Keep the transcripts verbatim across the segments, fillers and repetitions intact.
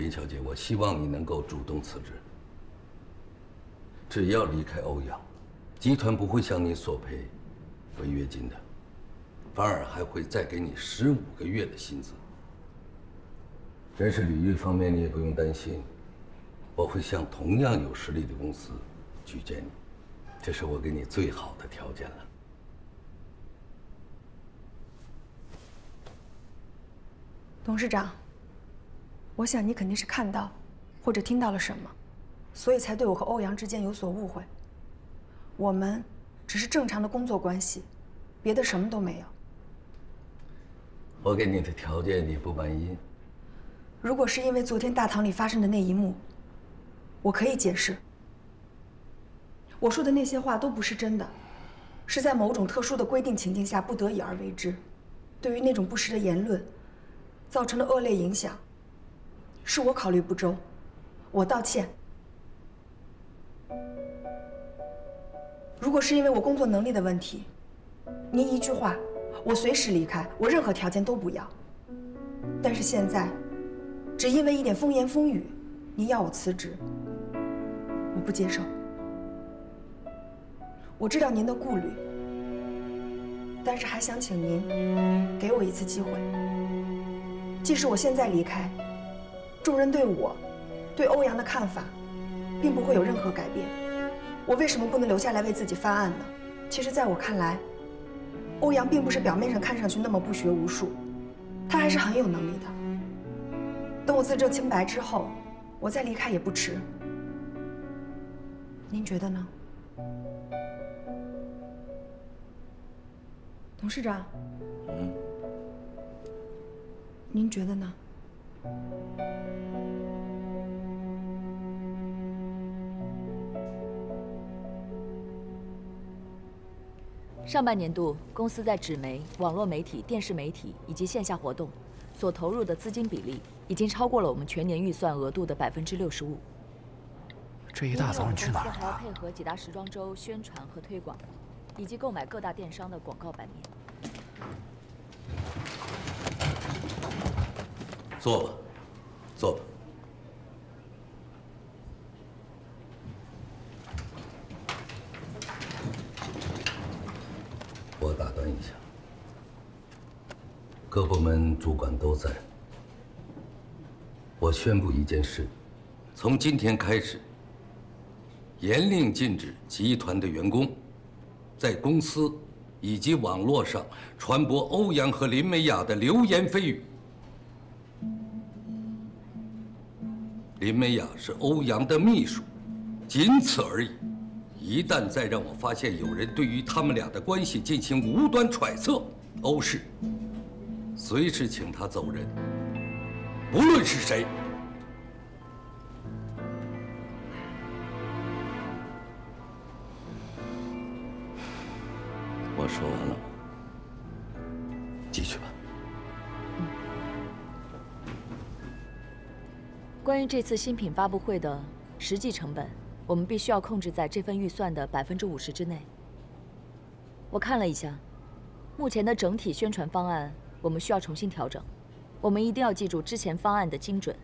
林小姐，我希望你能够主动辞职。只要离开欧阳，集团不会向你索赔违约金的，反而还会再给你十五个月的薪资。人事履约方面你也不用担心，我会向同样有实力的公司举荐你，这是我给你最好的条件了。 董事长，我想你肯定是看到，或者听到了什么，所以才对我和欧阳之间有所误会。我们只是正常的工作关系，别的什么都没有。我给你的条件你不满意？如果是因为昨天大堂里发生的那一幕，我可以解释。我说的那些话都不是真的，是在某种特殊的规定情境下不得已而为之。对于那种不实的言论， 造成的恶劣影响，是我考虑不周，我道歉。如果是因为我工作能力的问题，您一句话，我随时离开，我任何条件都不要。但是现在，只因为一点风言风语，您要我辞职，我不接受。我知道您的顾虑，但是还想请您给我一次机会。 即使我现在离开，众人对我、对欧阳的看法，并不会有任何改变。我为什么不能留下来为自己翻案呢？其实，在我看来，欧阳并不是表面上看上去那么不学无术，他还是很有能力的。等我自证清白之后，我再离开也不迟。您觉得呢，董事长？嗯。 您觉得呢？上半年度，公司在纸媒、网络媒体、电视媒体以及线下活动所投入的资金比例，已经超过了我们全年预算额度的百分之六十五。这一大早你去哪儿了？配合几大时装周宣传和推广，以及购买各大电商的广告版面。 坐吧，坐吧。我打断一下，各部门主管都在。我宣布一件事：从今天开始，严令禁止集团的员工在公司以及网络上传播欧阳和林美雅的流言蜚语。 林美雅是欧阳的秘书，仅此而已。一旦再让我发现有人对于他们俩的关系进行无端揣测，欧氏随时请他走人，不论是谁。我说完了，继续吧。 关于这次新品发布会的实际成本，我们必须要控制在这份预算的百分之五十之内。我看了一下，目前的整体宣传方案我们需要重新调整。我们一定要记住之前方案的精准，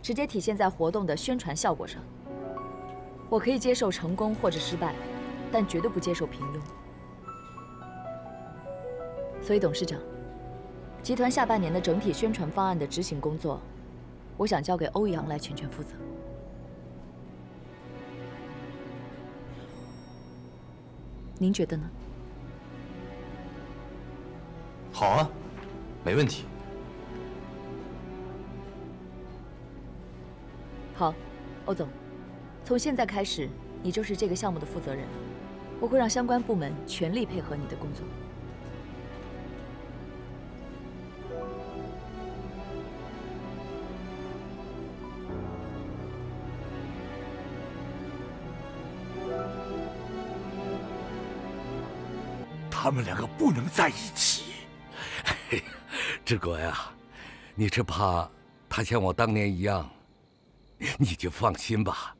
直接体现在活动的宣传效果上。我可以接受成功或者失败，但绝对不接受平庸。所以，董事长，集团下半年的整体宣传方案的执行工作。 我想交给欧阳来全权负责。您觉得呢？好啊，没问题。好，欧总，从现在开始，你就是这个项目的负责人，我会让相关部门全力配合你的工作。 他们两个不能在一起。志国呀，你是怕他像我当年一样？你就放心吧，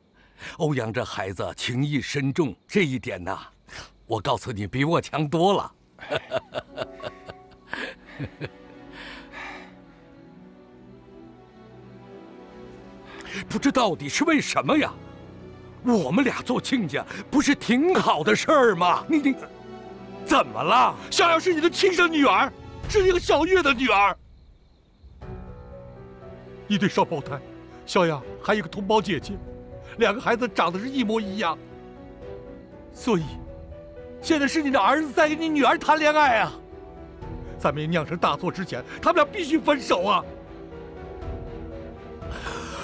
欧阳这孩子情义深重，这一点呐，我告诉你，比我强多了。不知到底是为什么呀？我们俩做亲家不是挺好的事儿吗？你你，怎么了？小雅是你的亲生女儿，是那个小月的女儿，一对双胞胎，小雅还有一个同胞姐姐，两个孩子长得是一模一样，所以。 现在是你的儿子在跟你女儿谈恋爱啊！在没酿成大错之前，他们俩必须分手啊！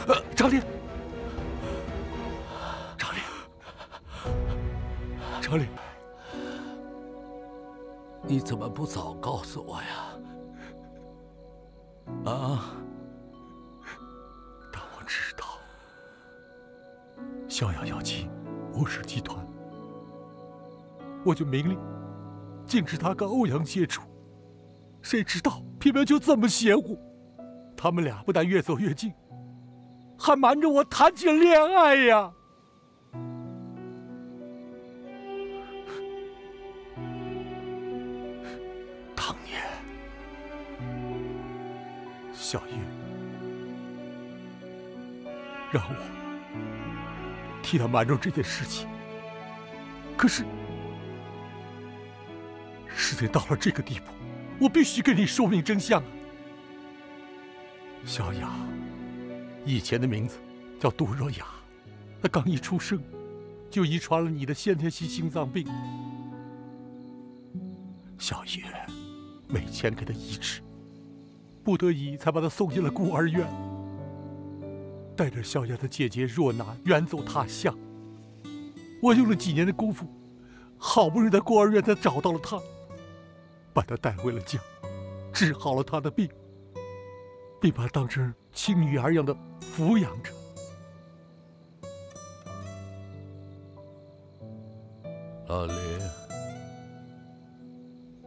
呃，张丽，张丽，张丽，你怎么不早告诉我呀？啊！但我知道，逍遥药企吴氏集团。 我就明令禁止他跟欧阳接触，谁知道偏偏就这么邪乎，他们俩不但越走越近，还瞒着我谈起恋爱呀！当年，小月让我替他瞒住这件事情，可是。 事情到了这个地步，我必须跟你说明真相啊！小雅，以前的名字叫杜若雅，她刚一出生，就遗传了你的先天性心脏病。小月没钱给她医治，不得已才把她送进了孤儿院。带着小雅的姐姐若娜远走他乡，我用了几年的功夫，好不容易在孤儿院才找到了她。 把她带回了家，治好了她的病，并把她当成亲女儿一样的抚养着。老林，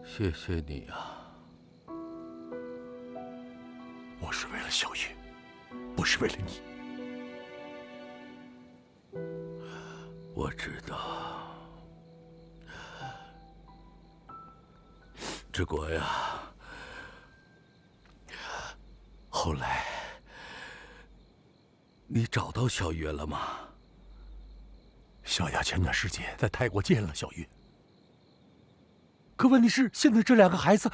谢谢你啊！我是为了小月，不是为了你。我知道。 治国呀，后来你找到小月了吗？小雅前段时间在泰国见了小月，可问题是现在这两个孩子，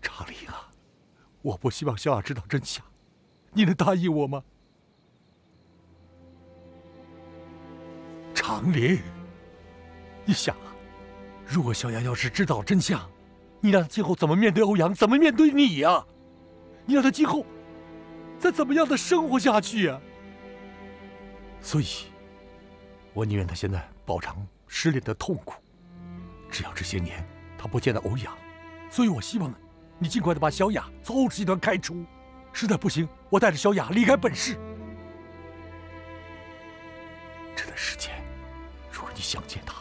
查理啊，我不希望小雅知道真相，你能答应我吗？长林，你想啊。 如果小雅要是知道真相，你让她今后怎么面对欧阳，怎么面对你呀、啊？你让她今后再怎么样的生活下去呀、啊？所以，我宁愿她现在饱尝失恋的痛苦。只要这些年她不见到欧阳，所以我希望呢，你尽快的把小雅从欧氏集团开除。实在不行，我带着小雅离开本市。这段时间，如果你想见她。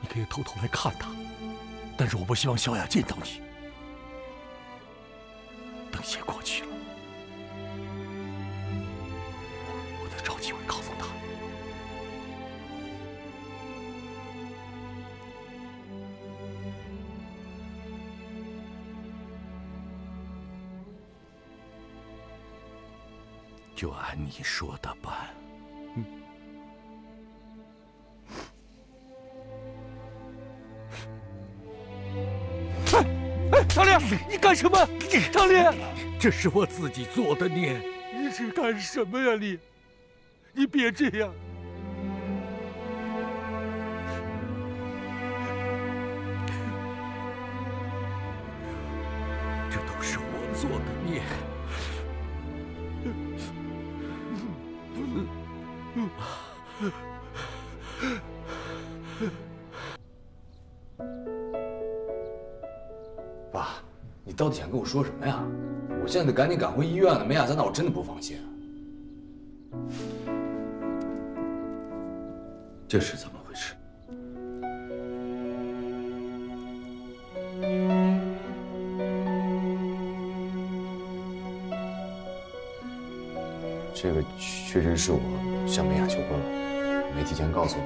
你可以偷偷来看他，但是我不希望小雅见到你。等一切过去了，我我再找机会告诉他。就按你说的办。 张烈，你干什么？张烈，这是我自己做的孽。你是干什么呀你？你别这样！这都是我做的孽。嗯 爸，你到底想跟我说什么呀？我现在得赶紧赶回医院了，没雅在那我真的不放心。这是怎么回事？这个确实是我向梅雅求婚了，没提前告诉你，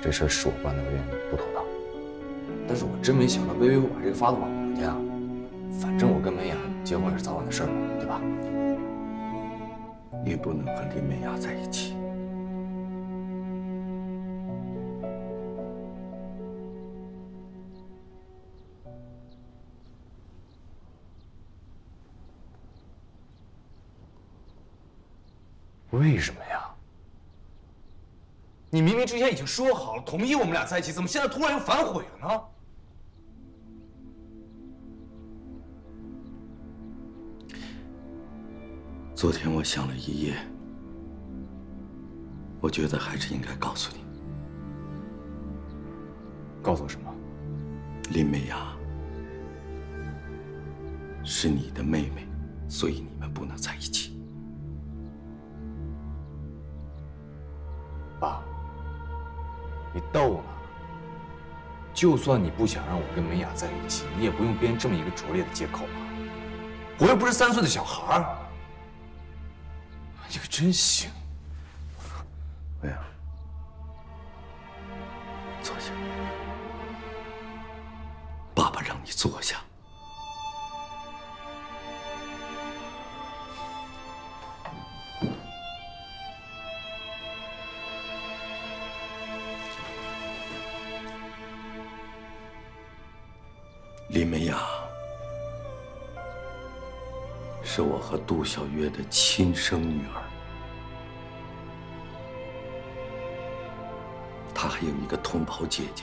这事儿是我办的有点不妥当，但是我真没想到微微会把这个法子往。 反正我跟梅雅结婚也是早晚的事儿嘛，对吧？你不能和林美雅在一起。为什么呀？你明明之前已经说好了，同意我们俩在一起，怎么现在突然又反悔了呢？ 昨天我想了一夜，我觉得还是应该告诉你。告诉我什么？林美雅是你的妹妹，所以你们不能在一起。爸，你逗呢？就算你不想让我跟美雅在一起，你也不用编这么一个拙劣的借口吧？我又不是三岁的小孩儿。 你可真行，美雅，坐下。爸爸让你坐下。林美雅是我和杜小月的亲生女儿。 她还有一个同袍姐姐，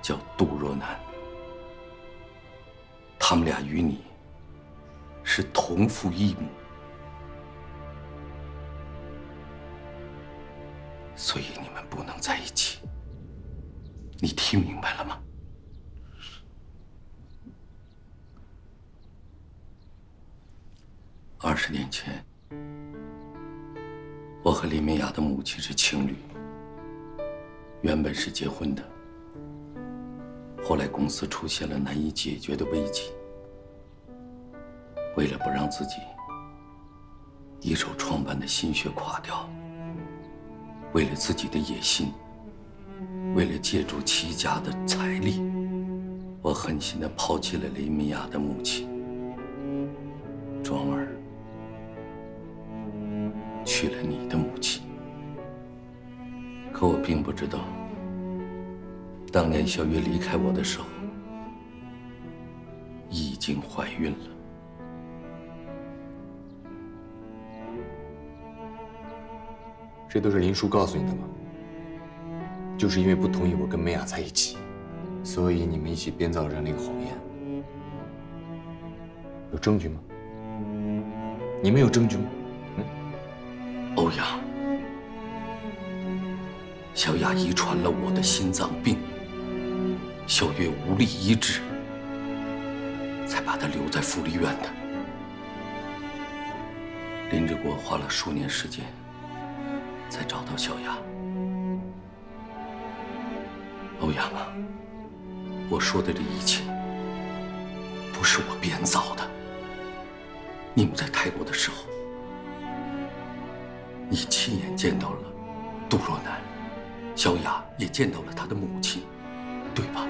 叫杜若楠。他们俩与你是同父异母，所以你们不能在一起。你听明白了吗？二十年前，我和林美雅的母亲是情侣。 原本是结婚的，后来公司出现了难以解决的危机。为了不让自己一手创办的心血垮掉，为了自己的野心，为了借助齐家的财力，我狠心地抛弃了林美雅的母亲，转而娶了你的母亲。 可我并不知道，当年小月离开我的时候，已经怀孕了。这都是林叔告诉你的吗？就是因为不同意我跟美雅在一起，所以你们一起编造人灵谎言。有证据吗？你们有证据吗？嗯，欧阳。 小雅遗传了我的心脏病，小月无力医治，才把她留在福利院的。林志国花了数年时间，才找到小雅。欧阳啊，我说的这一切，不是我编造的。你们在泰国的时候，你亲眼见到了杜若楠。 小雅也见到了她的母亲，对吧？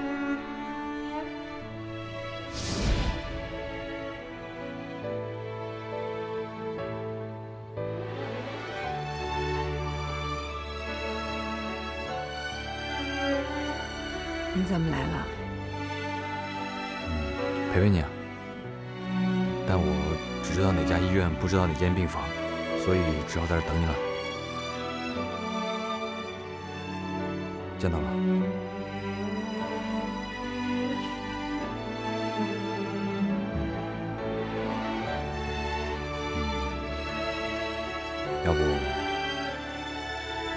你怎么来了？陪陪你啊。但我只知道哪家医院，不知道哪间病房，所以只好在这等你了。 见到了，要不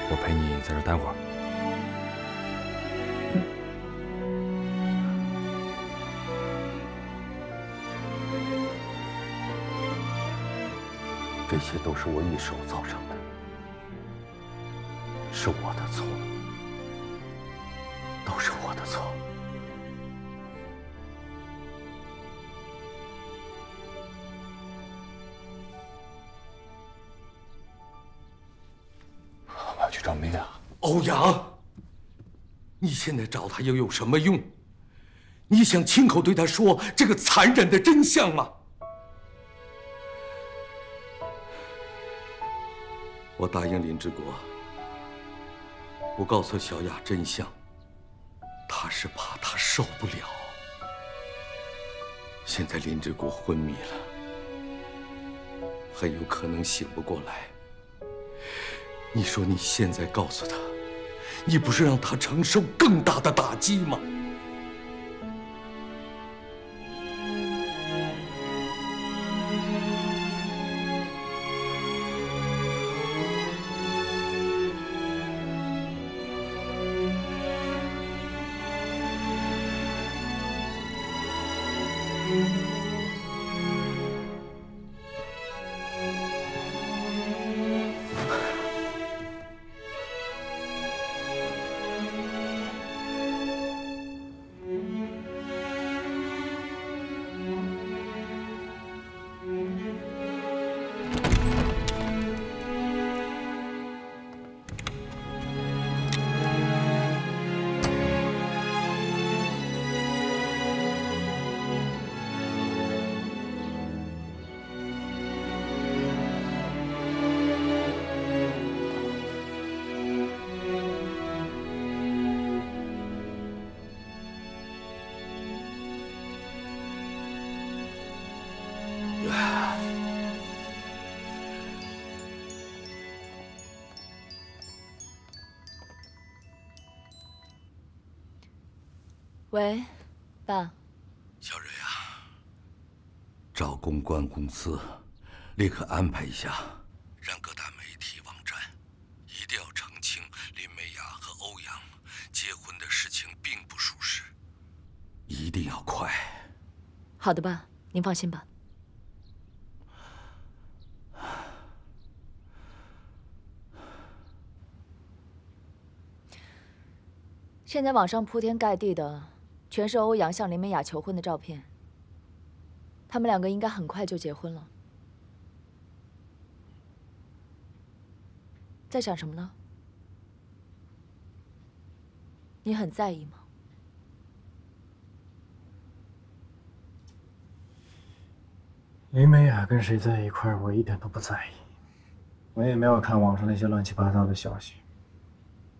我陪你在这待会儿。这些都是我一手造成的，是我的错。 都是我的错，我要去找梅雅。欧阳，你现在找她又有什么用？你想亲口对她说这个残忍的真相吗？我答应林之国，不告诉小雅真相，他是怕她受不了。现在林之国昏迷了，很有可能醒不过来。你说你现在告诉他，你不是让他承受更大的打击吗？ 喂，爸。小蕊啊，找公关公司，立刻安排一下，让各大媒体网站一定要澄清林美雅和欧阳结婚的事情并不属实，一定要快。好的，爸，您放心吧。现在网上铺天盖地的。 全是欧阳向林美雅求婚的照片，他们两个应该很快就结婚了。在想什么呢？你很在意吗？林美雅跟谁在一块儿，我一点都不在意，我也没有看网上那些乱七八糟的消息。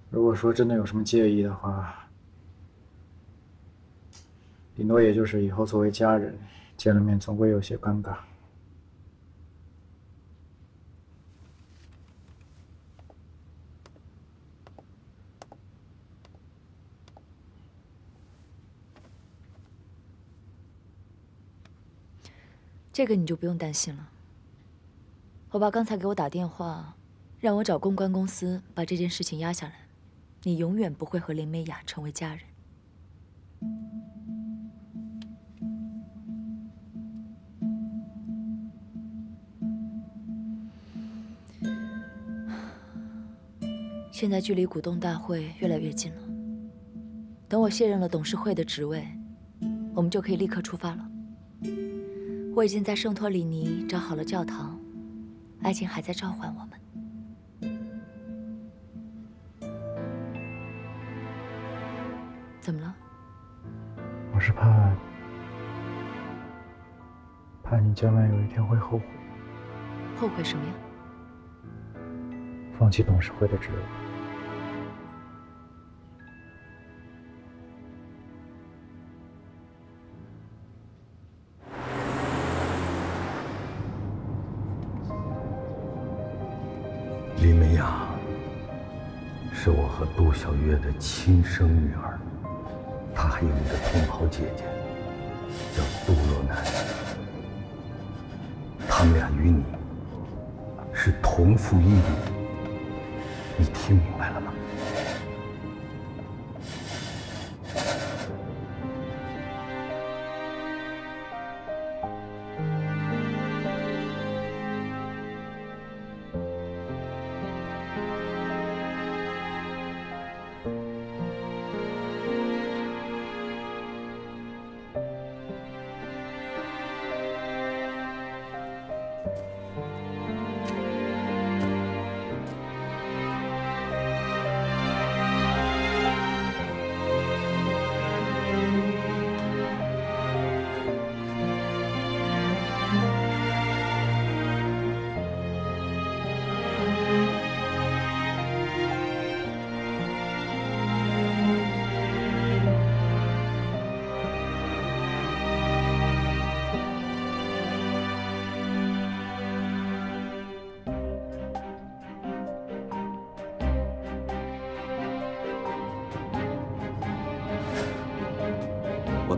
如果说真的有什么介意的话， 顶多也就是以后作为家人见了面，总归有些尴尬。这个你就不用担心了。我爸刚才给我打电话，让我找公关公司把这件事情压下来。你永远不会和林美雅成为家人。 现在距离股东大会越来越近了。等我卸任了董事会的职位，我们就可以立刻出发了。我已经在圣托里尼找好了教堂，爱情还在召唤我们。 怎么了？我是怕，怕你将来有一天会后悔。后悔什么呀？放弃董事会的职务。林美雅是我和杜小月的亲生女儿。 她还有一个同袍姐姐，叫杜若楠。他们俩与你是同父异母，你听明白了吗？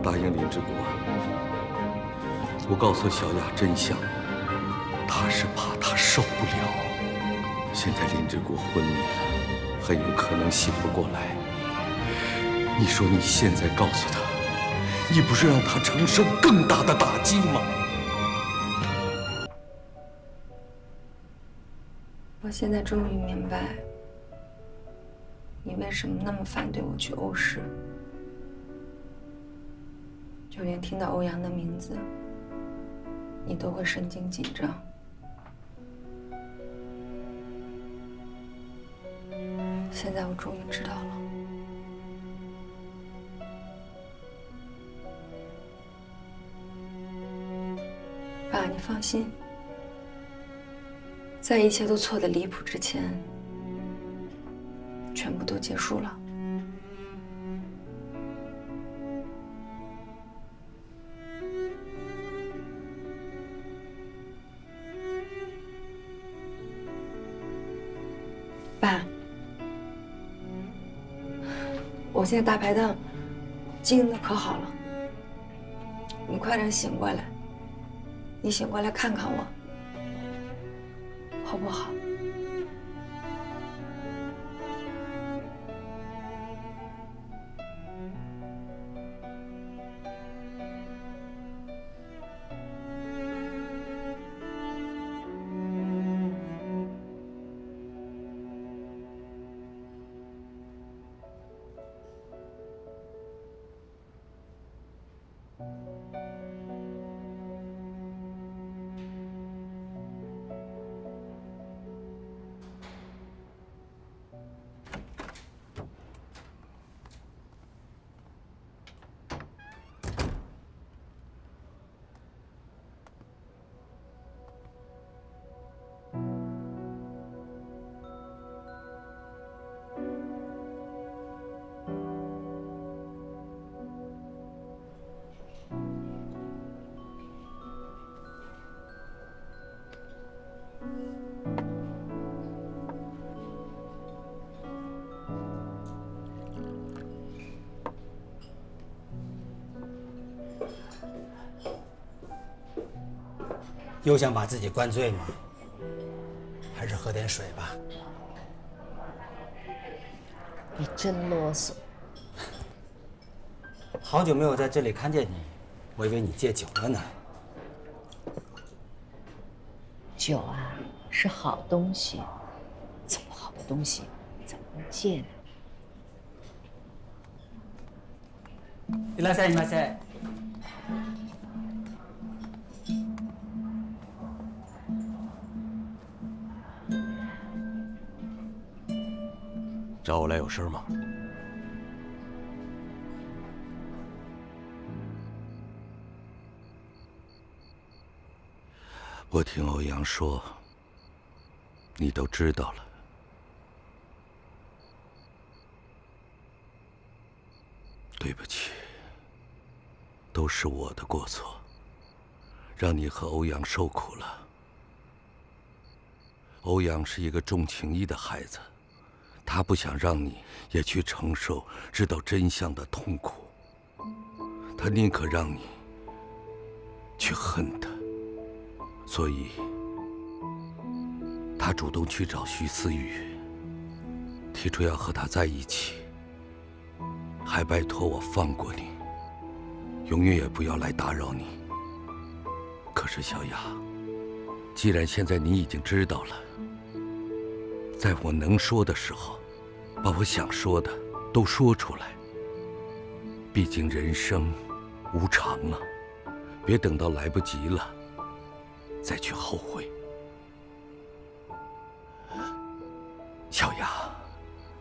我答应林之国，我告诉小雅真相，她是怕她受不了。现在林之国昏迷了，很有可能醒不过来。你说你现在告诉她，你不是让她承受更大的打击吗？我现在终于明白，你为什么那么反对我去欧氏。 就连听到欧阳的名字，你都会神经紧张。现在我终于知道了，爸，你放心，在一切都错得离谱之前，全部都结束了。 爸，我现在大排档经营的可好了，你快点醒过来，你醒过来看看我，好不好？又想把自己灌醉吗？还是喝点水吧。你真啰嗦。好久没有在这里看见你，我以为你戒酒了呢。酒啊，是好东西，这么好的东西怎么能戒呢？いらっしゃいませ。 找我来有事吗？我听欧阳说，你都知道了。对不起，都是我的过错，让你和欧阳受苦了。欧阳是一个重情义的孩子。 他不想让你也去承受知道真相的痛苦，他宁可让你去恨他，所以，他主动去找徐思雨，提出要和他在一起，还拜托我放过你，永远也不要来打扰你。可是小雅，既然现在你已经知道了。 在我能说的时候，把我想说的都说出来。毕竟人生无常啊，别等到来不及了再去后悔。小雅，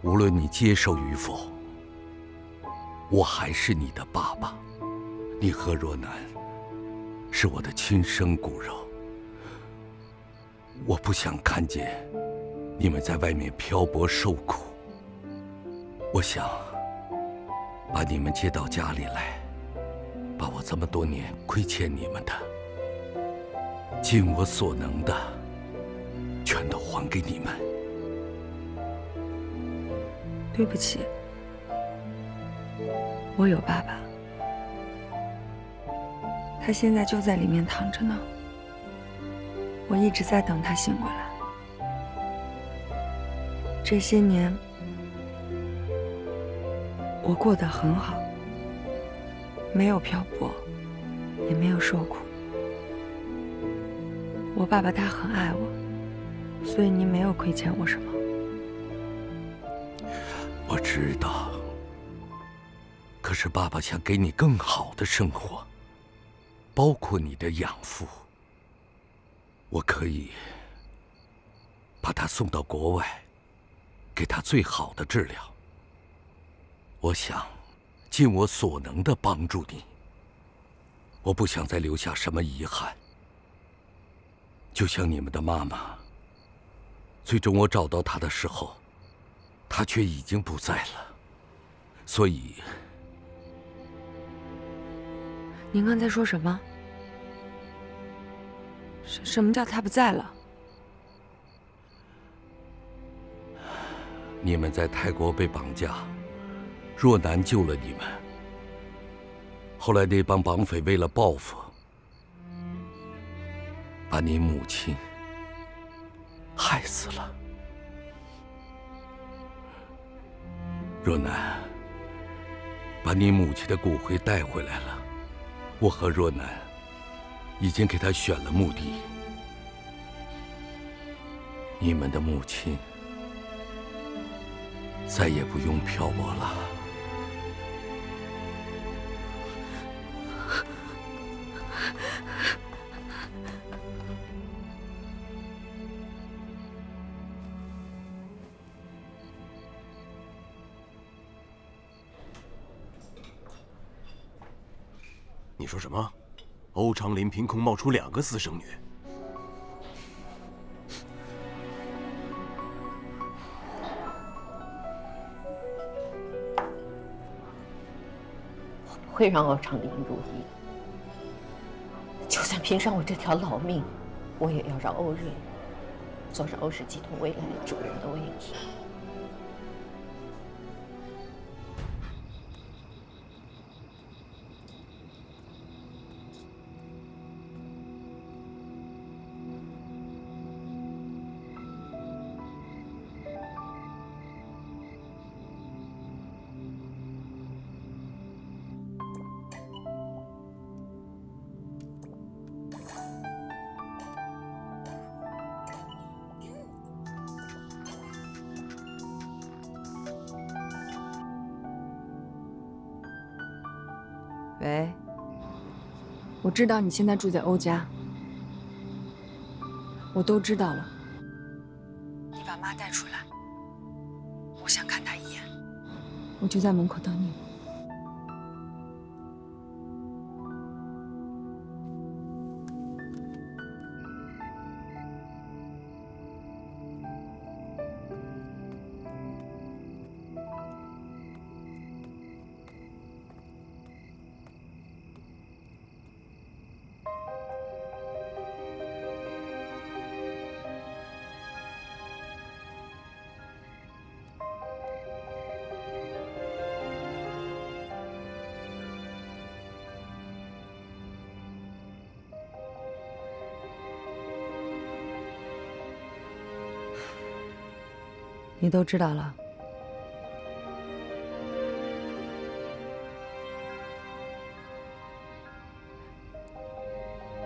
无论你接受与否，我还是你的爸爸。你和若楠是我的亲生骨肉，我不想看见。 你们在外面漂泊受苦，我想把你们接到家里来，把我这么多年亏欠你们的，尽我所能的，全都还给你们。对不起，我有爸爸，他现在就在里面躺着呢。我一直在等他醒过来。这些年，我过得很好，没有漂泊，也没有受苦。我爸爸他很爱我，所以您没有亏欠我什么。我知道。 可是爸爸想给你更好的生活，包括你的养父。我可以把他送到国外，给他最好的治疗。我想尽我所能的帮助你。我不想再留下什么遗憾。就像你们的妈妈，最终我找到她的时候，她却已经不在了，所以。 您刚才说什么？什什么叫他不在了？你们在泰国被绑架，若男救了你们。后来那帮绑匪为了报复，把你母亲害死了。若男把你母亲的骨灰带回来了。 我和若男已经给他选了墓地。你们的母亲再也不用漂泊了。你说什么？欧长林凭空冒出两个私生女？我不会让欧长林如意，就算拼上我这条老命，我也要让欧瑞坐上欧氏集团未来主人的位置。 喂，我知道你现在住在欧家，我都知道了。你把妈带出来，我想看她一眼。我就在门口等你。你都知道了。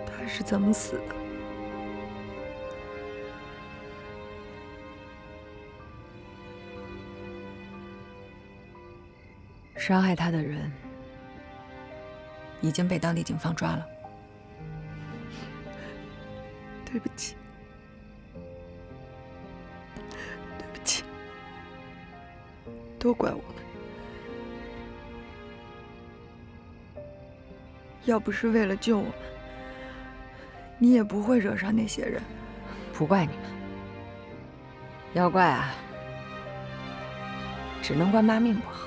他是怎么死的？伤害他的人已经被当地警方抓了。对不起。 都怪我们！要不是为了救我们，你也不会惹上那些人。不怪你们，要怪啊，只能怪妈命不好。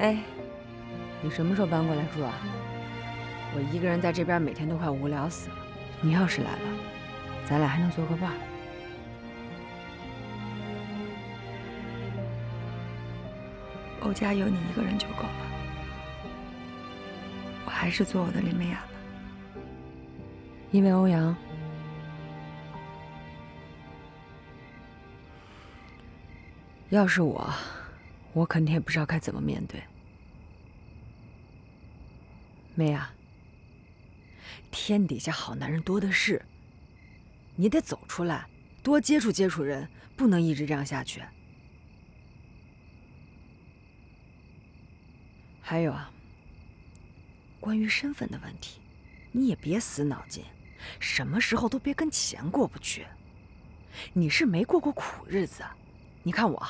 哎，你什么时候搬过来住啊？我一个人在这边，每天都快无聊死了。你要是来了，咱俩还能做个伴儿。 欧家有你一个人就够了。还是做我的林美雅吧。因为欧阳，要是我，我肯定也不知道该怎么面对。美雅，天底下好男人多的是，你得走出来，多接触接触人，不能一直这样下去。还有啊。 关于身份的问题，你也别死脑筋，什么时候都别跟钱过不去。你是没过过苦日子，你看我，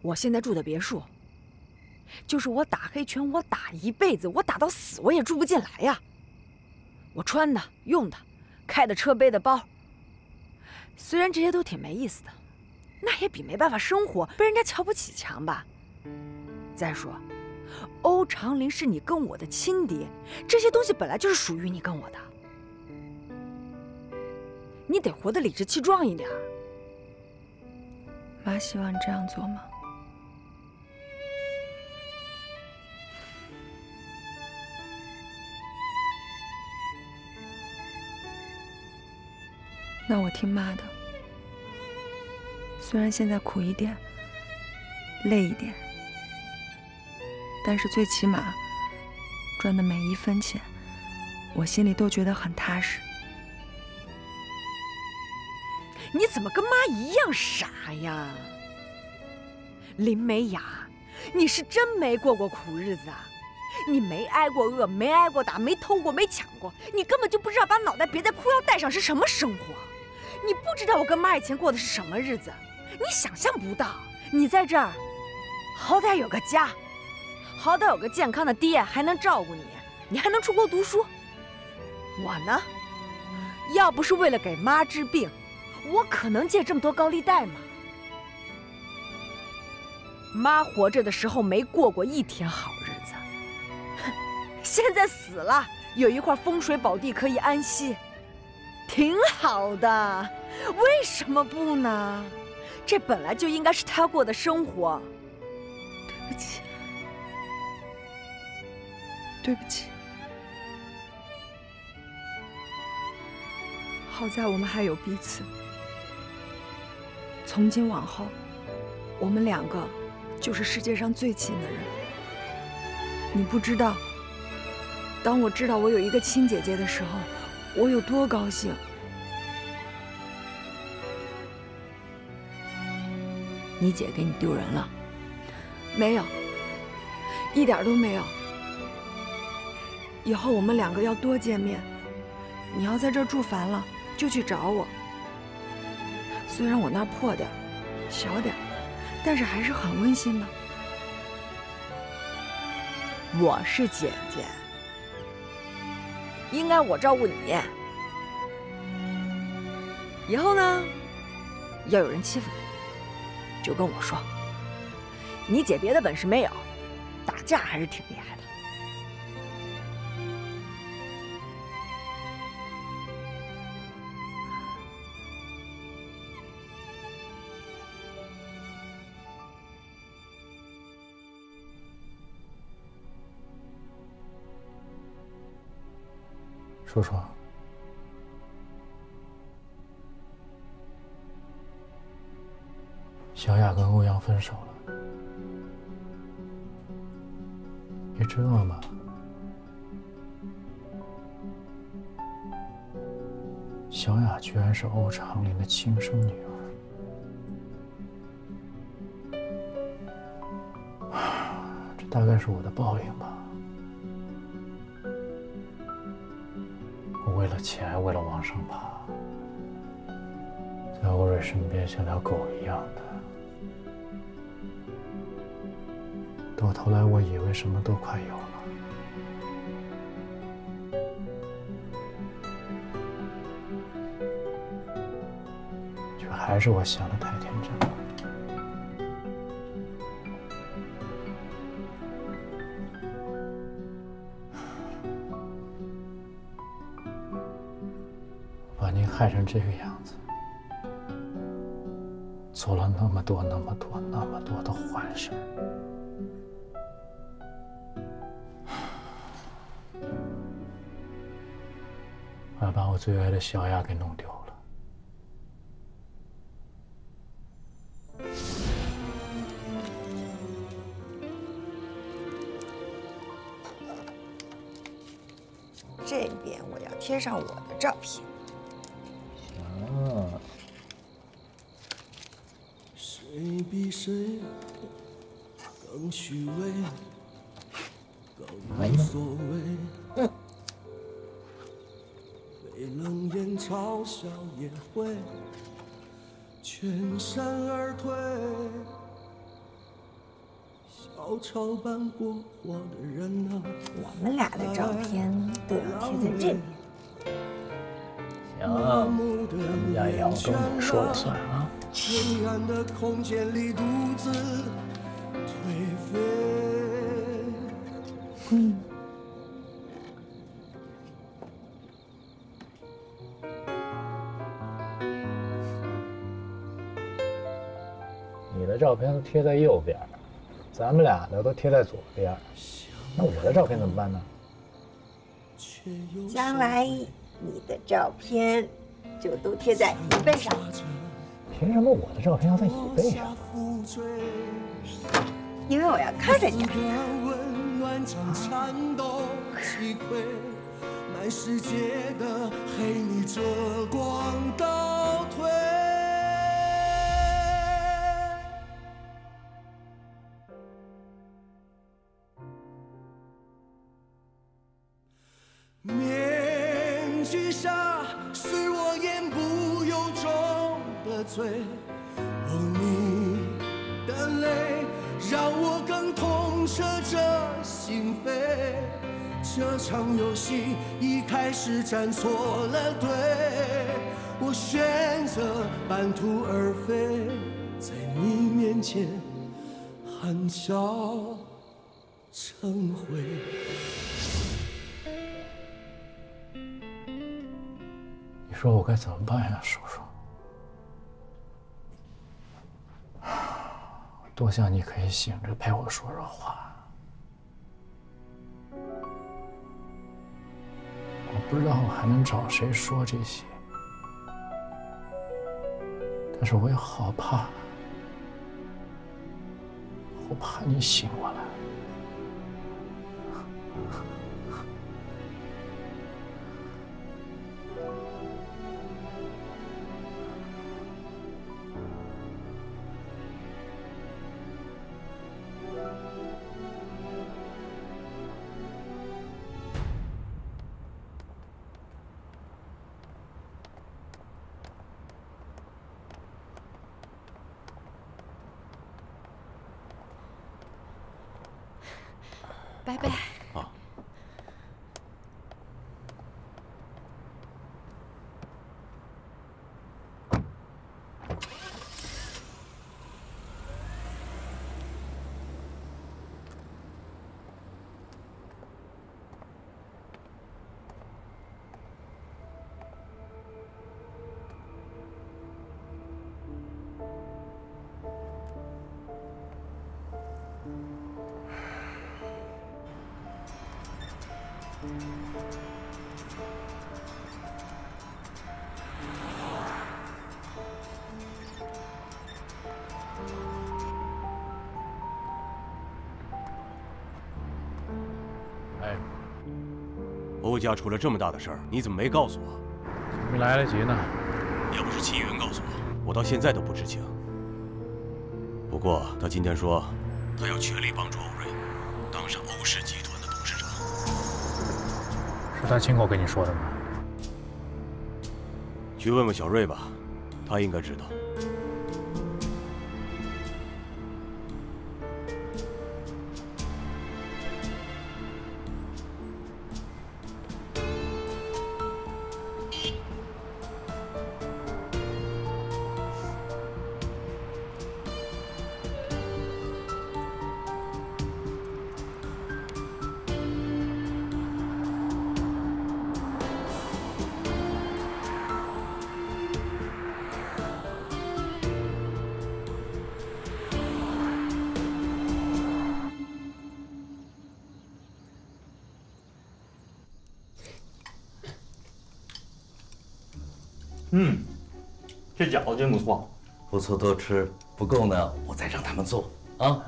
我现在住的别墅，就是我打黑拳，我打一辈子，我打到死我也住不进来呀。我穿的、用的、开的车、背的包，虽然这些都挺没意思的，那也比没办法生活、被人家瞧不起强吧。再说。 欧长林是你跟我的亲爹，这些东西本来就是属于你跟我的，你得活得理直气壮一点。妈希望你这样做吗？那我听妈的，虽然现在苦一点，累一点。 但是最起码，赚的每一分钱，我心里都觉得很踏实。你怎么跟妈一样傻呀？林美雅，你是真没过过苦日子啊！你没挨过饿，没挨过打，没偷过，没抢过，你根本就不知道把脑袋别在裤腰带上是什么生活。你不知道我跟妈以前过的是什么日子，你想象不到。你在这儿，好歹有个家。 好歹有个健康的爹，还能照顾你，你还能出国读书。我呢，要不是为了给妈治病，我可能借这么多高利贷吗？妈活着的时候没过过一天好日子，现在死了有一块风水宝地可以安息，挺好的，为什么不呢？这本来就应该是她过的生活。对不起。 对不起，好在我们还有彼此。从今往后，我们两个就是世界上最亲的人。你不知道，当我知道我有一个亲姐姐的时候，我有多高兴。你姐给你丢人了？没有，一点都没有。 以后我们两个要多见面。你要在这儿住烦了，就去找我。虽然我那儿破点儿、小点儿，但是还是很温馨的。我是姐姐，应该我照顾你。以后呢，要有人欺负你，就跟我说。你姐别的本事没有，打架还是挺厉害的。 说说，小雅跟欧阳分手了，你知道吗？小雅居然是欧长林的亲生女儿，这大概是我的报应吧。 为了钱，为了往上爬，在欧瑞身边像条狗一样的。到头来，我以为什么都快有了，却还是我想的太天真了。害成这个样子，做了那么多、那么多、那么多的坏事，那把我最爱的小丫给弄丢了。这边我要贴上我的照片。啊。谁比谁更虚伪，更无所谓。 被冷眼嘲笑也会全身而退，小丑般过活的人啊！我们俩的照片都要贴在这边。行，咱们家也要跟我说了算啊！昏暗的空间里独自颓废。嗯。 照片都贴在右边，咱们俩的都贴在左边，那我的照片怎么办呢？将来你的照片就都贴在椅背上。凭什么我的照片要在椅背上？因为我要看着你。啊 面具下是我言不由衷的罪，哦，你的泪让我更痛彻这心扉。这场游戏一开始站错了队，我选择半途而废，在你面前含笑成灰。 你说我该怎么办呀，叔叔？多想你可以醒着陪我说说话。我不知道我还能找谁说这些，但是我也好怕，好怕你醒过来。 拜拜。啊。哎，欧家出了这么大的事儿，你怎么没告诉我？没来得及呢。要不是齐云告诉我，我到现在都不知情。不过他今天说，他要全力帮助欧瑞，当上欧氏集团。 是他亲口跟你说的吗？去问问小瑞吧，他应该知道。嗯，这饺子真不错，不错，多吃。不够呢，我再让他们做啊。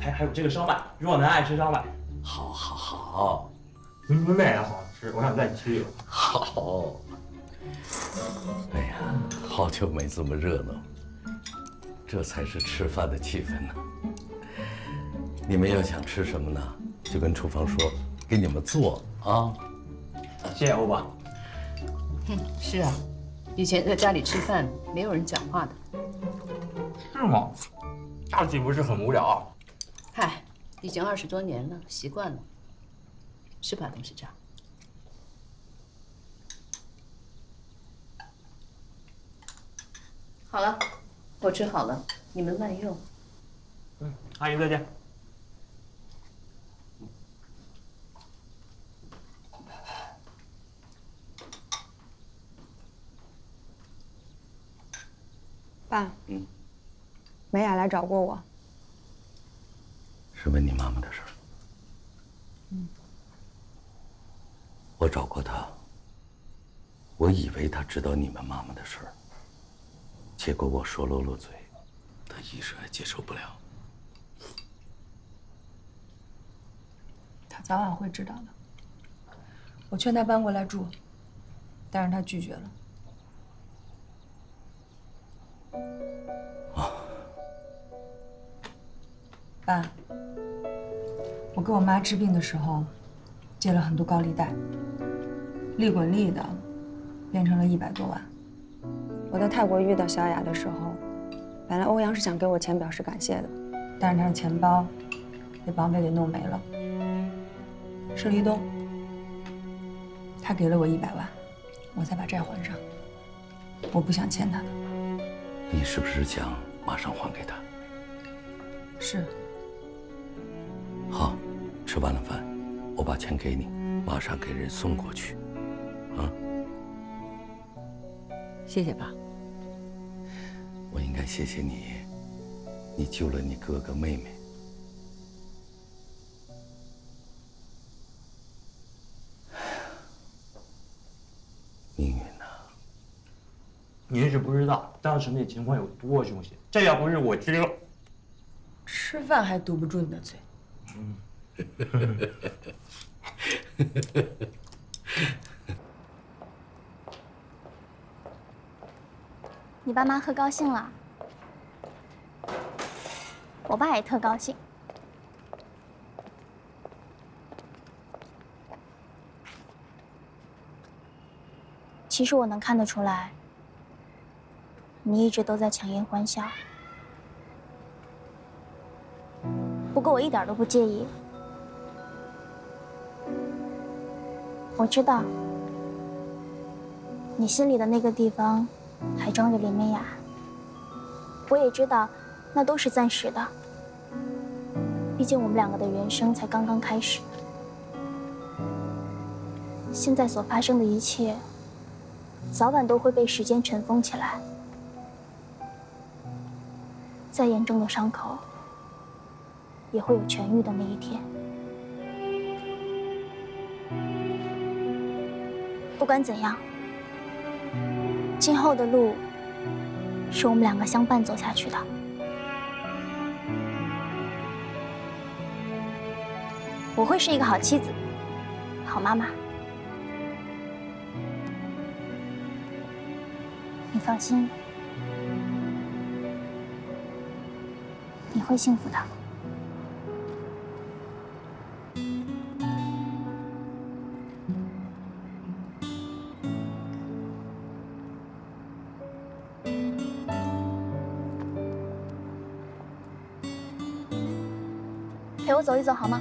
还还有这个烧麦，若男爱吃烧麦。好，好，好。云吞面也好吃，我想再吃一个。好。哎呀，好久没这么热闹，这才是吃饭的气氛呢。你们要想吃什么呢，就跟厨房说，给你们做啊。谢谢欧巴。 嗯，是啊，以前在家里吃饭没有人讲话的，是吗？大姐不是很无聊啊？嗨，已经二十多年了，习惯了，是吧，董事长？好了，我吃好了，你们慢用。嗯，阿姨再见。爸，嗯，梅雅来找过我，是问你妈妈的事儿。嗯，我找过她，我以为她知道你们妈妈的事儿，结果我说漏了嘴，她一时还接受不了。她早晚会知道的。我劝她搬过来住，但是她拒绝了。 啊，爸，我给我妈治病的时候，借了很多高利贷，利滚利的，变成了一百多万。我在泰国遇到小雅的时候，本来欧阳是想给我钱表示感谢的，但是她的钱包被绑匪给弄没了，是黎东，他给了我一百万，我才把债还上。我不想欠他的。 你是不是想马上还给他？是。好，吃完了饭，我把钱给你，马上给人送过去，啊？谢谢爸。我应该谢谢你，你救了你哥哥妹妹。命运。 您是不知道当时那情况有多凶险，这要不是我知道，吃饭还堵不住你的嘴。嗯。你爸妈喝高兴了，我爸也特高兴。其实我能看得出来。 你一直都在强颜欢笑，不过我一点都不介意。我知道，你心里的那个地方还装着林美雅，我也知道，那都是暂时的。毕竟我们两个的人生才刚刚开始，现在所发生的一切，早晚都会被时间尘封起来。 再严重的伤口，也会有痊愈的那一天。不管怎样，今后的路是我们两个相伴走下去的。我会是一个好妻子，好妈妈。你放心。 你会幸福的。陪我走一走好吗？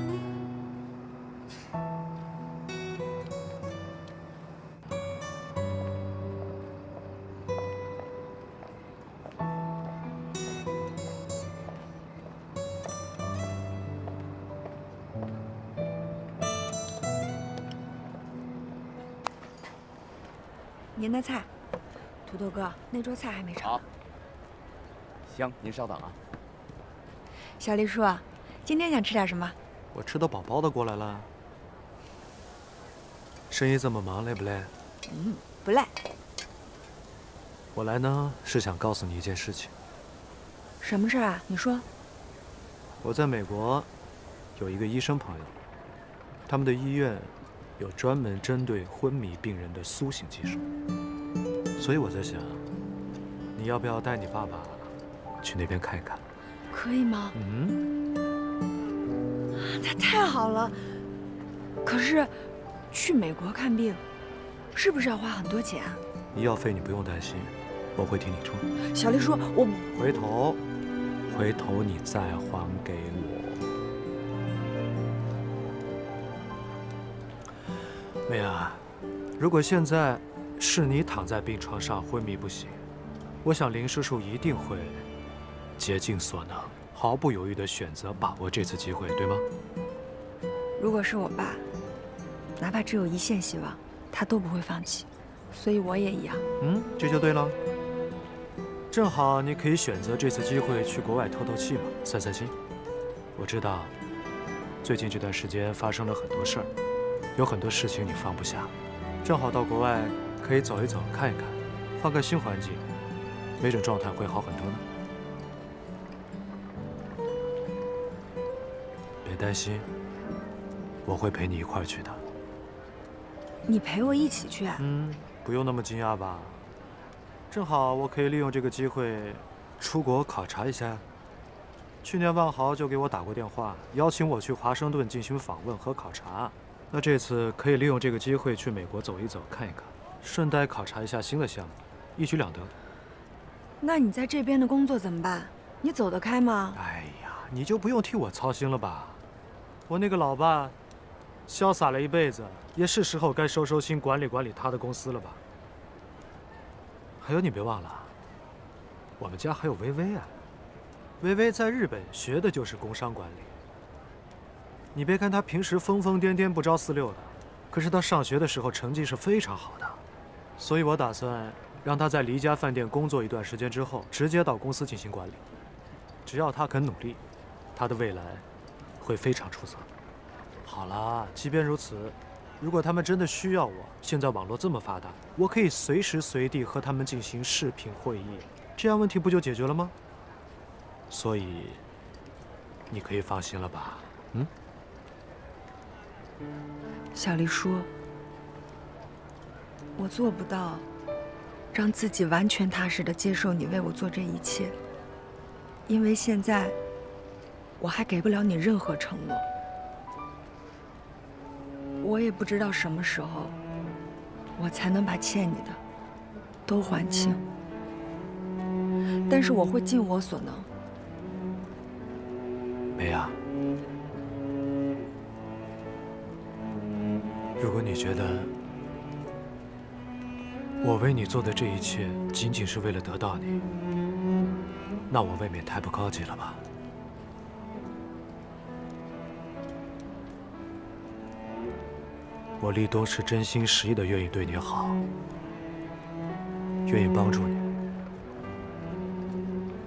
您的菜，土豆哥，那桌菜还没上。好，行，您稍等啊。小黎叔，今天想吃点什么？我吃的饱饱的过来了。生意这么忙，累不累？嗯，不累。我来呢，是想告诉你一件事情。什么事啊？你说。我在美国有一个医生朋友，他们的医院有专门针对昏迷病人的苏醒技术，所以我在想，你要不要带你爸爸去那边看一看？可以吗？嗯。那太好了。可是，去美国看病，是不是要花很多钱啊？ 医药费你不用担心，我会替你出。小丽说：“我回头，回头你再还给我。”薇娅，如果现在是你躺在病床上昏迷不醒，我想林叔叔一定会竭尽所能，毫不犹豫地选择把握这次机会，对吗？如果是我爸，哪怕只有一线希望，他都不会放弃。 所以我也一样。嗯，这就对了。正好你可以选择这次机会去国外透透气嘛，散散心。我知道，最近这段时间发生了很多事儿，有很多事情你放不下。正好到国外可以走一走，看一看，换个新环境，没准状态会好很多呢。别担心，我会陪你一块儿去的。你陪我一起去啊？嗯。 不用那么惊讶吧，正好我可以利用这个机会出国考察一下。去年万豪就给我打过电话，邀请我去华盛顿进行访问和考察。那这次可以利用这个机会去美国走一走、看一看，顺带考察一下新的项目，一举两得。那你在这边的工作怎么办？你走得开吗？哎呀，你就不用替我操心了吧。我那个老爸。 潇洒了一辈子，也是时候该收收心，管理管理他的公司了吧？还有，你别忘了，我们家还有薇薇啊。薇薇在日本学的就是工商管理。你别看她平时疯疯癫癫、不着四六的，可是她上学的时候成绩是非常好的。所以我打算让她在黎家饭店工作一段时间之后，直接到公司进行管理。只要她肯努力，她的未来会非常出色。 好啦，即便如此，如果他们真的需要我，现在网络这么发达，我可以随时随地和他们进行视频会议，这样问题不就解决了吗？所以，你可以放心了吧？嗯。小黎叔，我做不到让自己完全踏实地接受你为我做这一切，因为现在我还给不了你任何承诺。 我也不知道什么时候，我才能把欠你的都还清。但是我会尽我所能。梅娅，如果你觉得我为你做的这一切仅仅是为了得到你，那我未免太不高级了吧？ 我立冬是真心实意的愿意对你好，愿意帮助你，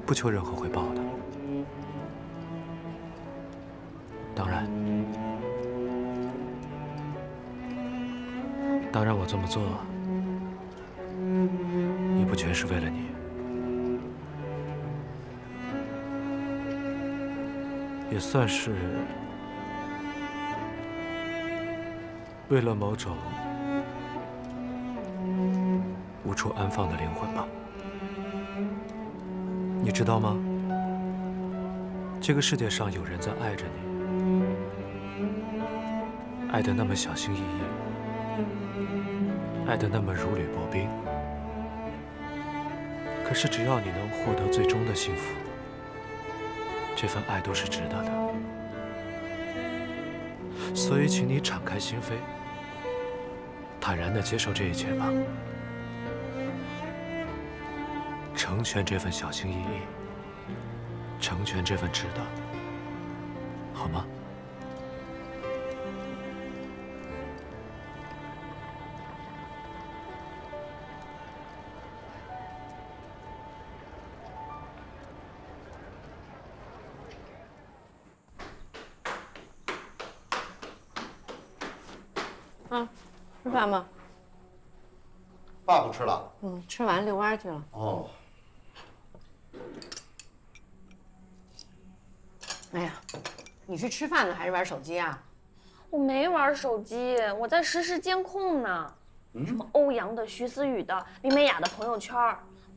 不求任何回报的。当然，当然我这么做，也不全是为了你，也算是。 为了某种无处安放的灵魂吧，你知道吗？这个世界上有人在爱着你，爱得那么小心翼翼，爱得那么如履薄冰。可是只要你能获得最终的幸福，这份爱都是值得的。 所以，请你敞开心扉，坦然地接受这一切吧，成全这份小心翼翼，成全这份值得，好吗？爸不吃了。嗯，吃完遛弯去了。哦。哎呀，你是吃饭呢还是玩手机啊？我没玩手机，我在实时监控呢。嗯。什么欧阳的、徐思雨的、林美雅的朋友圈，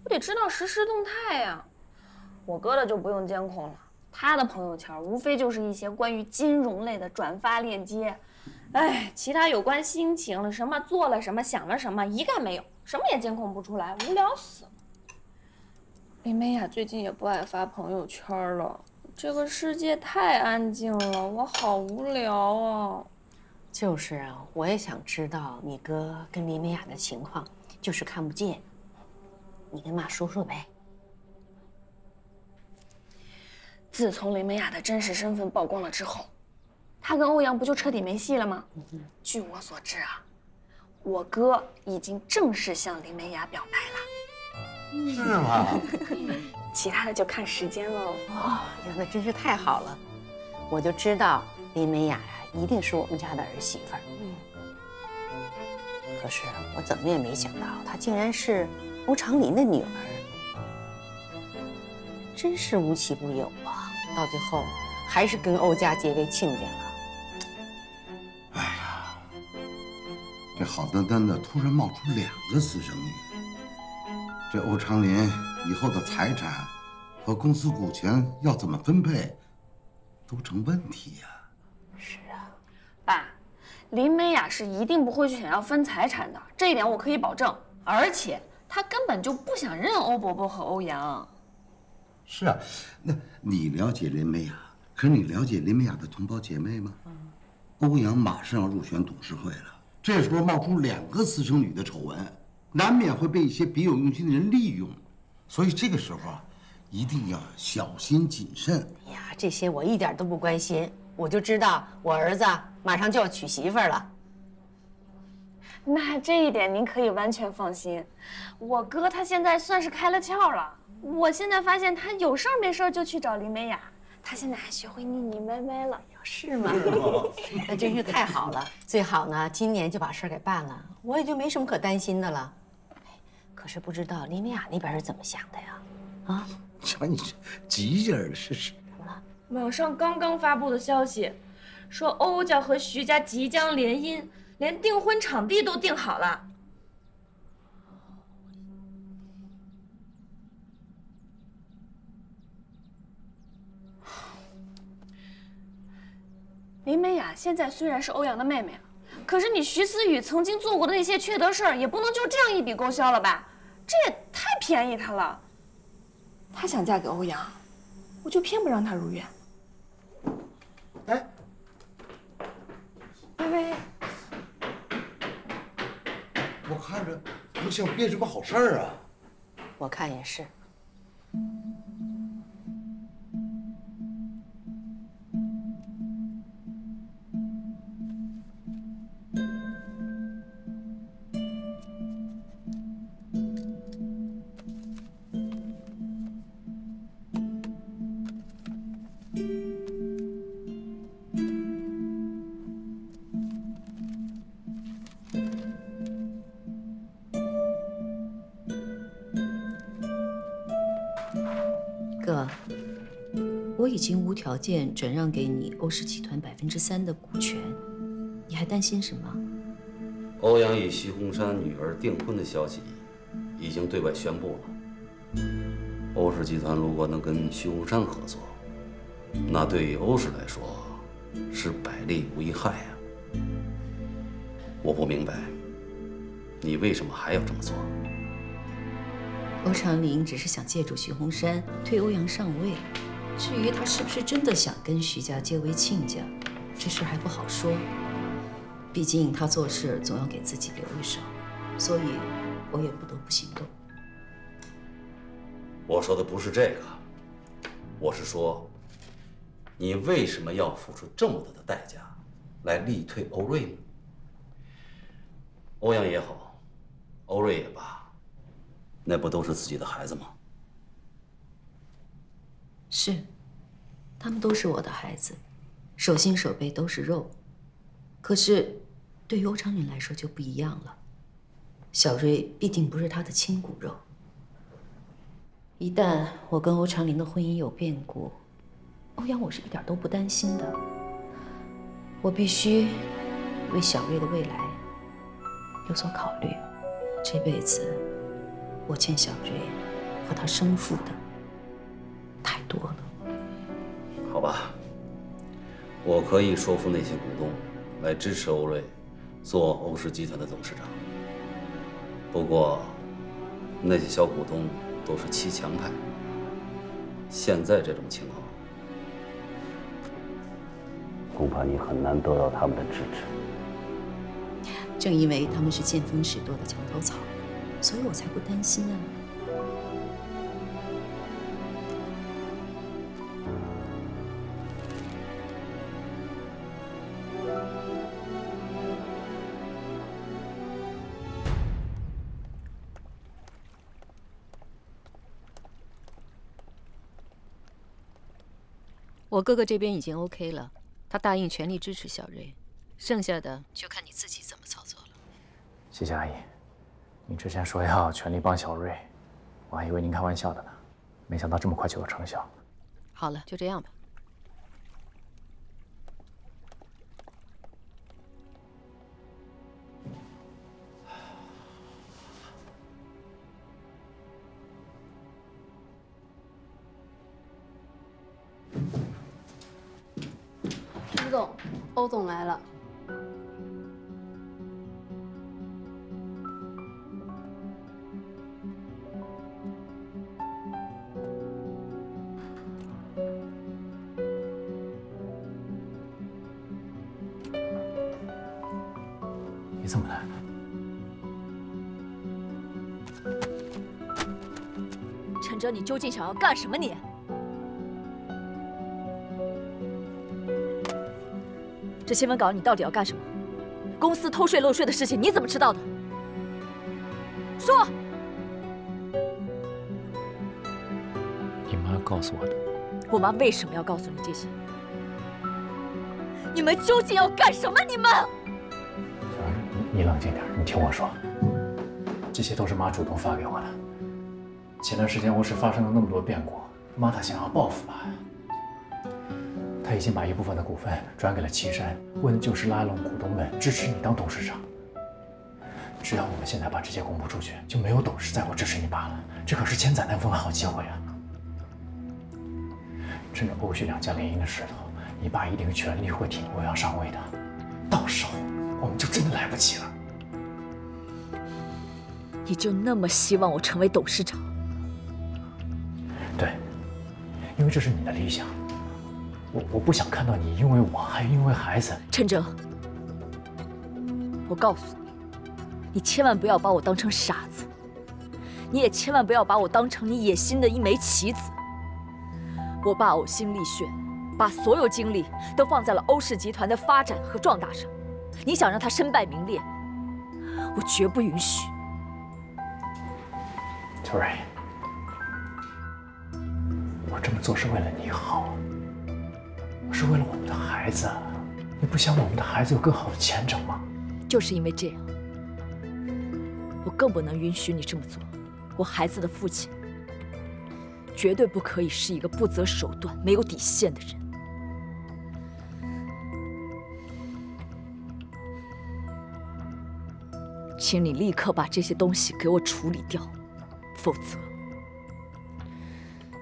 我得知道实时动态呀。我哥的就不用监控了。 他的朋友圈无非就是一些关于金融类的转发链接，哎，其他有关心情了什么做了什么想了什么一概没有，什么也监控不出来，无聊死了。林美雅最近也不爱发朋友圈了，这个世界太安静了，我好无聊啊。就是啊，我也想知道你哥跟林美雅的情况，就是看不见。你跟妈说说呗。 自从林美雅的真实身份曝光了之后，她跟欧阳不就彻底没戏了吗？据我所知啊，我哥已经正式向林美雅表白了。是吗？其他的就看时间喽。哦，那真是太好了！我就知道林美雅呀，一定是我们家的儿媳妇儿。嗯。可是我怎么也没想到，她竟然是欧长林的女儿，真是无奇不有啊！ 到最后，还是跟欧家结为亲家了。哎呀，这好端端的突然冒出两个私生女，这欧长林以后的财产和公司股权要怎么分配，都成问题呀。是啊，爸，林美雅是一定不会去想要分财产的，这一点我可以保证。而且她根本就不想认欧伯伯和欧阳。 是啊，那你了解林美雅，可是你了解林美雅的同胞姐妹吗？嗯、欧阳马上要入选董事会了，这时候冒出两个私生女的丑闻，难免会被一些别有用心的人利用，所以这个时候啊，一定要小心谨慎。哎呀，这些我一点都不关心，我就知道我儿子马上就要娶媳妇儿了。 那这一点您可以完全放心，我哥他现在算是开了窍了。我现在发现他有事儿没事儿就去找林美雅，他现在还学会腻腻歪歪了，是吗？那真是太好了，最好呢今年就把事儿给办了，我也就没什么可担心的了。可是不知道林美雅那边是怎么想的呀？啊，瞧你这急劲儿的，是是。怎么了？网上刚刚发布的消息，说欧家和徐家即将联姻。 连订婚场地都定好了。林美雅现在虽然是欧阳的妹妹，可是你徐思雨曾经做过的那些缺德事儿，也不能就这样一笔勾销了吧？这也太便宜她了。她想嫁给欧阳，我就偏不让她如愿。哎，微微。 我看着不像憋什么好事儿啊！我看也是。条件转让给你欧氏集团百分之三的股权，你还担心什么？欧阳与徐红山女儿订婚的消息已经对外宣布了。欧氏集团如果能跟徐红山合作，那对于欧氏来说是百利无一害啊。我不明白，你为什么还要这么做？欧长林只是想借助徐红山推欧阳上位。 至于他是不是真的想跟徐家结为亲家，这事还不好说。毕竟他做事总要给自己留一手，所以我也不得不行动。我说的不是这个，我是说，你为什么要付出这么大的代价来力推欧瑞呢？欧阳也好，欧瑞也罢，那不都是自己的孩子吗？ 是，他们都是我的孩子，手心手背都是肉。可是，对于欧长林来说就不一样了。小瑞必定不是他的亲骨肉。一旦我跟欧长林的婚姻有变故，欧阳我是一点都不担心的。我必须为小瑞的未来有所考虑。这辈子我欠小瑞和他生父的太多了。好吧，我可以说服那些股东来支持欧瑞做欧氏集团的董事长。不过，那些小股东都是欺强派。现在这种情况，恐怕你很难得到他们的支持。正因为他们是见风使舵的墙头草，所以我才不担心啊。我哥哥这边已经 OK 了，他答应全力支持小瑞，剩下的就看你自己怎么操作了。谢谢阿姨，你之前说要全力帮小瑞，我还以为您开玩笑的呢，没想到这么快就有成效。好了，就这样吧。李总，欧总来了。你怎么来了？陈哲，你究竟想要干什么？你！这新闻稿你到底要干什么？公司偷税漏税的事情你怎么知道的？说！你妈告诉我的。我妈为什么要告诉你这些？你们究竟要干什么？你们！小二，你冷静点，你听我说，这些都是妈主动发给我的。前段时间欧氏发生了那么多变故，妈她想要报复妈呀。 他已经把一部分的股份转给了岐山，为的就是拉拢股东们支持你当董事长。只要我们现在把这些公布出去，就没有董事在乎支持你爸了。这可是千载难逢的好机会啊！趁着欧旭两家联姻的势头，你爸一定全力会挺欧阳上位的。到时候我们就真的来不及了。你就那么希望我成为董事长？对，因为这是你的理想。 我我不想看到你因为我还因为孩子。陈哲，我告诉你，你千万不要把我当成傻子，你也千万不要把我当成你野心的一枚棋子。我爸呕心沥血，把所有精力都放在了欧氏集团的发展和壮大上，你想让他身败名裂，我绝不允许。秋蕊，我这么做是为了你好。 是为了我们的孩子，你不想我们的孩子有更好的前程吗？就是因为这样，我更不能允许你这么做。我孩子的父亲，绝对不可以是一个不择手段、没有底线的人。请你立刻把这些东西给我处理掉，否则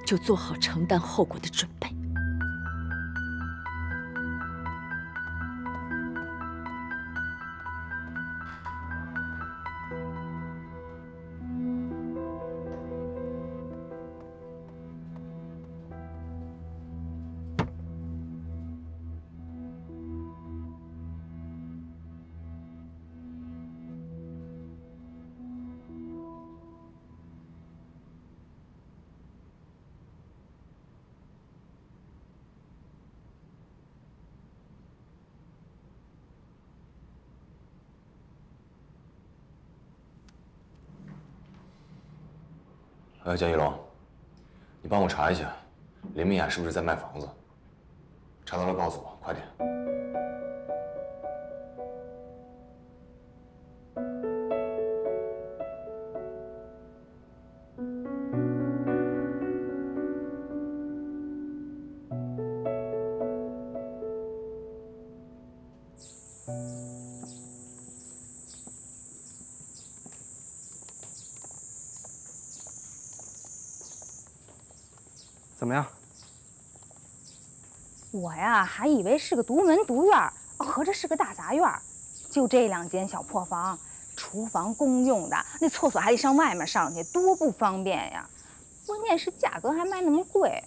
就做好承担后果的准备。 哎，江一龙，你帮我查一下，林明雅是不是在卖房子？查到了告诉我，快点。怎么样？我呀，还以为是个独门独院，合着是个大杂院。就这两间小破房，厨房公用的，那厕所还得上外面上去，多不方便呀！关键是价格还卖那么贵。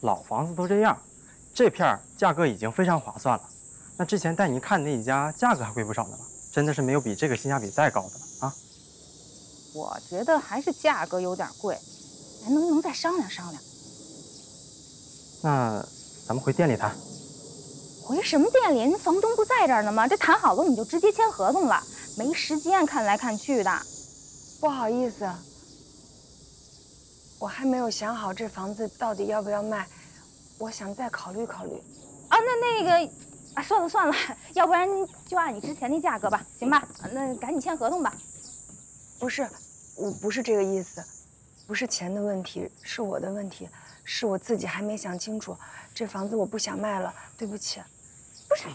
老房子都这样，这片儿价格已经非常划算了。那之前带你看的那一家，价格还贵不少呢吧？真的是没有比这个性价比再高的了啊！我觉得还是价格有点贵。 咱能不能再商量商量？那咱们回店里谈。回什么店里？人房东不在这儿呢吗？这谈好了我们就直接签合同了，没时间看来看去的。不好意思，我还没有想好这房子到底要不要卖，我想再考虑考虑。啊，那那个，啊，算了算了，要不然就按你之前那价格吧，行吧？那赶紧签合同吧。不是，我不是这个意思。 不是钱的问题，是我的问题，是我自己还没想清楚。这房子我不想卖了，对不起。不是，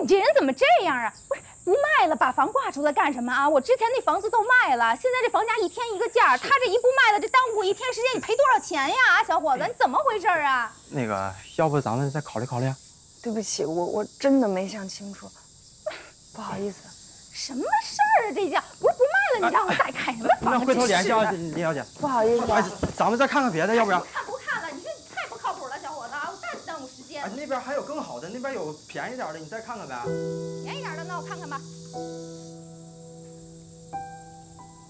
你这人怎么这样啊？不是不卖了，把房挂出来干什么啊？我之前那房子都卖了，现在这房价一天一个价，他这一不卖了，这耽误我一天时间，你赔多少钱呀？啊，小伙子，你怎么回事啊？那个，要不咱们再考虑考虑啊？对不起，我我真的没想清楚，不好意思。什么事儿啊？这叫不是不。 你让我再看什么房子？那回头联系啊，林小姐。不好意思，哎，咱们再看看别的，要不然。看不看了？你这太不靠谱了，小伙子，我再耽误时间。哎，那边还有更好的，那边有便宜点的，你再看看呗。便宜点的，那我看看吧。